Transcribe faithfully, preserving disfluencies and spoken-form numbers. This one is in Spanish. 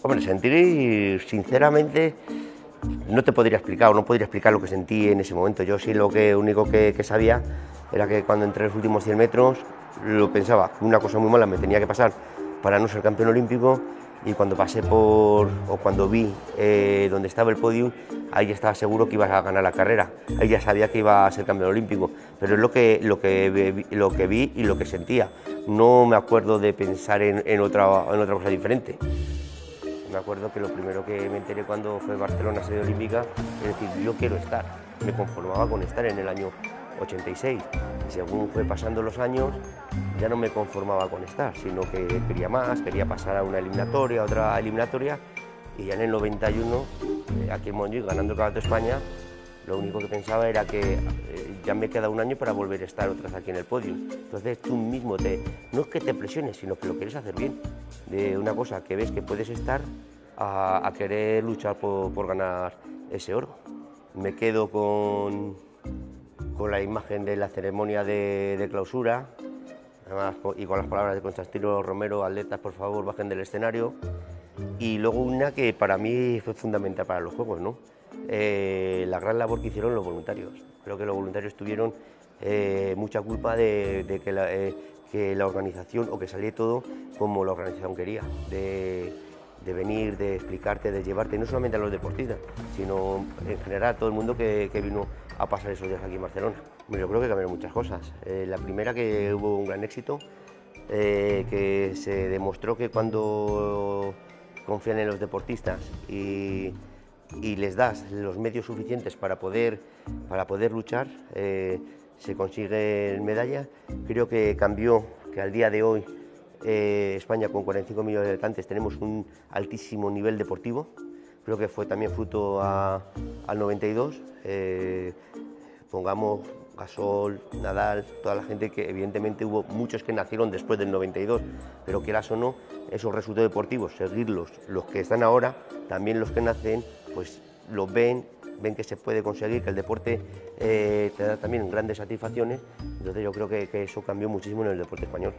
Hombre, sentir, sinceramente, no te podría explicar, o no podría explicar lo que sentí en ese momento. Yo sí lo que único que, que sabía era que cuando entré los últimos cien metros, lo pensaba, una cosa muy mala me tenía que pasar para no ser campeón olímpico, y cuando pasé por, o cuando vi eh, donde estaba el podium, ahí estaba seguro que iba a ganar la carrera, ahí ya sabía que iba a ser campeón olímpico, pero es lo que, lo que, lo que vi y lo que sentía. No me acuerdo de pensar en, en, otra, en otra cosa diferente. Me acuerdo que lo primero que me enteré cuando fue Barcelona sede olímpica, es decir, yo quiero estar. Me conformaba con estar en el año ochenta y seis. Y según fue pasando los años, ya no me conformaba con estar, sino que quería más, quería pasar a una eliminatoria, a otra eliminatoria. Y ya en el noventa y uno, aquí en Montjuïc, ganando el Campeonato de España, lo único que pensaba era que eh, ya me queda un año para volver a estar otra vez aquí en el podio. Entonces tú mismo, te, no es que te presiones, sino que lo quieres hacer bien. De una cosa que ves que puedes estar a, a querer luchar por, por ganar ese oro. Me quedo con, con la imagen de la ceremonia de, de clausura, además, y con las palabras de Constantino Romero: atletas, por favor, bajen del escenario. Y luego una que para mí fue fundamental para los Juegos, ¿no? Eh, la gran labor que hicieron los voluntarios. Creo que los voluntarios tuvieron eh, mucha culpa de, de que, la, eh, que la organización, o que saliera todo como la organización quería, de, de venir, de explicarte, de llevarte, no solamente a los deportistas, sino en general a todo el mundo que, que vino a pasar esos días aquí en Barcelona. Bueno, yo creo que cambiaron muchas cosas. Eh, la primera, que hubo un gran éxito, eh, que se demostró que cuando confían en los deportistas y y les das los medios suficientes para poder, para poder luchar, eh, se consigue medalla. Creo que cambió, que al día de hoy eh, España, con cuarenta y cinco millones de habitantes, tenemos un altísimo nivel deportivo. Creo que fue también fruto a, al noventa y dos, eh, pongamos Gasol, Nadal, toda la gente que evidentemente hubo muchos que nacieron después del noventa y dos, pero quieras o no, esos resultados deportivos, seguirlos, los que están ahora, también los que nacen, pues los ven, ven que se puede conseguir, que el deporte eh, te da también grandes satisfacciones. Entonces yo creo que, que eso cambió muchísimo en el deporte español.